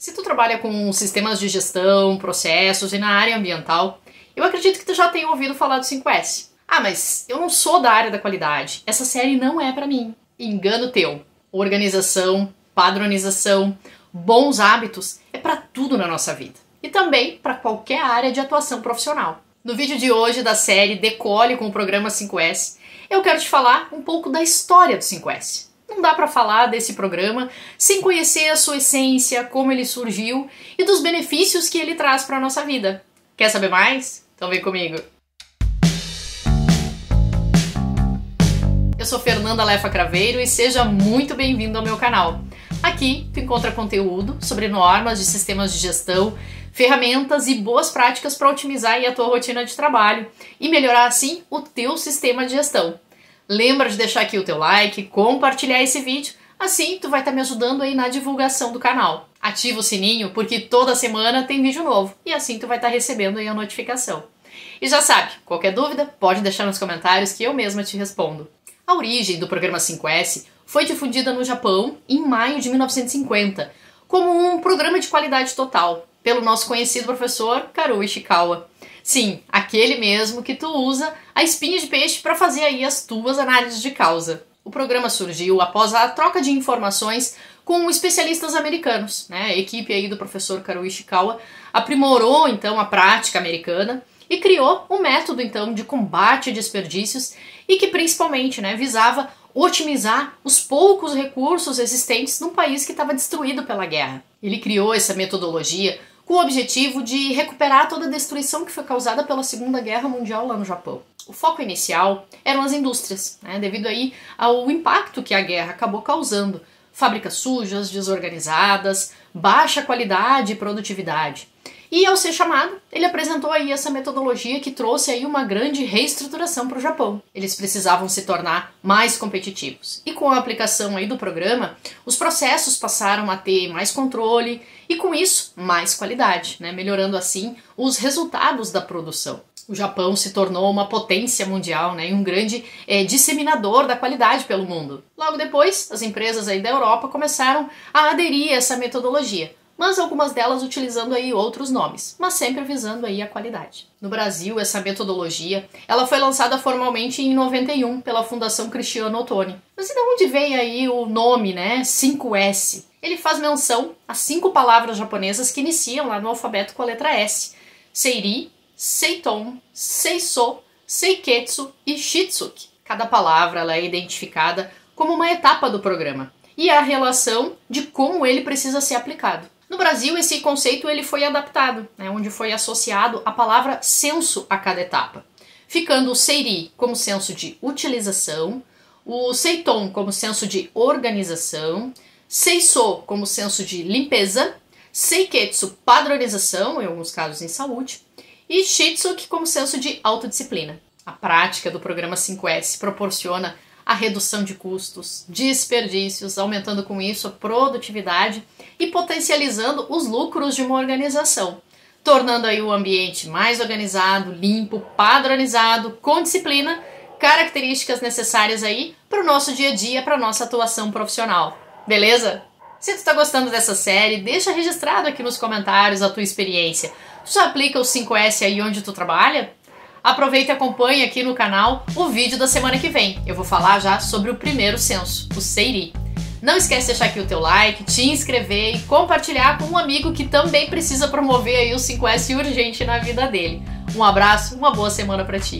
Se tu trabalha com sistemas de gestão, processos e na área ambiental, eu acredito que tu já tenha ouvido falar do 5S. Ah, mas eu não sou da área da qualidade. Essa série não é pra mim. Engano teu. Organização, padronização, bons hábitos é pra tudo na nossa vida. E também pra qualquer área de atuação profissional. No vídeo de hoje da série Decole com o Programa 5S, eu quero te falar um pouco da história do 5S. Não dá para falar desse programa sem conhecer a sua essência, como ele surgiu e dos benefícios que ele traz para a nossa vida. Quer saber mais? Então vem comigo! Eu sou Fernanda Leffa Craveiro e seja muito bem-vindo ao meu canal. Aqui tu encontra conteúdo sobre normas de sistemas de gestão, ferramentas e boas práticas para otimizar a tua rotina de trabalho e melhorar assim o teu sistema de gestão. Lembra de deixar aqui o teu like, compartilhar esse vídeo, assim tu vai estar me ajudando aí na divulgação do canal. Ativa o sininho porque toda semana tem vídeo novo e assim tu vai estar recebendo aí a notificação. E já sabe, qualquer dúvida pode deixar nos comentários que eu mesma te respondo. A origem do programa 5S foi difundida no Japão em maio de 1950 como um programa de qualidade total pelo nosso conhecido professor Kaoru Ishikawa. Sim, aquele mesmo que tu usa a espinha de peixe para fazer aí as tuas análises de causa. O programa surgiu após a troca de informações com especialistas americanos, né? A equipe aí do professor Kaoru Ishikawa aprimorou então a prática americana e criou um método então de combate a desperdícios e que principalmente, né, visava otimizar os poucos recursos existentes num país que estava destruído pela guerra. Ele criou essa metodologia com o objetivo de recuperar toda a destruição que foi causada pela Segunda Guerra Mundial lá no Japão. O foco inicial eram as indústrias, né, devido aí ao impacto que a guerra acabou causando. Fábricas sujas, desorganizadas, baixa qualidade e produtividade. E ao ser chamado, ele apresentou aí essa metodologia que trouxe aí uma grande reestruturação para o Japão. Eles precisavam se tornar mais competitivos. E com a aplicação aí do programa, os processos passaram a ter mais controle e com isso, mais qualidade, né? Melhorando assim os resultados da produção. O Japão se tornou uma potência mundial, né, e um grande disseminador da qualidade pelo mundo. Logo depois, as empresas aí da Europa começaram a aderir a essa metodologia, mas algumas delas utilizando aí outros nomes, mas sempre visando aí a qualidade. No Brasil, essa metodologia, ela foi lançada formalmente em 91 pela Fundação Cristiano Ottoni. Mas de onde veio aí o nome, né, 5S? Ele faz menção a 5 palavras japonesas que iniciam lá no alfabeto com a letra S. Seiri, Seiton, Seiso, Seiketsu e Shitsuke. Cada palavra ela é identificada como uma etapa do programa e a relação de como ele precisa ser aplicado. No Brasil, esse conceito ele foi adaptado, né, onde foi associado a palavra senso a cada etapa, ficando o Seiri como senso de utilização, o Seiton como senso de organização, Seiso como senso de limpeza, Seiketsu padronização, em alguns casos em saúde, e Shitsuke como senso de autodisciplina. A prática do programa 5S proporciona a redução de custos, desperdícios, aumentando com isso a produtividade e potencializando os lucros de uma organização, tornando aí o ambiente mais organizado, limpo, padronizado, com disciplina, características necessárias aí para o nosso dia a dia, para a nossa atuação profissional. Beleza? Se tu está gostando dessa série, deixa registrado aqui nos comentários a tua experiência. Tu já aplica o 5S aí onde tu trabalha? Aproveita e acompanha aqui no canal o vídeo da semana que vem. Eu vou falar já sobre o primeiro senso, o Seiri. Não esquece de deixar aqui o teu like, te inscrever e compartilhar com um amigo que também precisa promover aí o 5S urgente na vida dele. Um abraço, uma boa semana pra ti.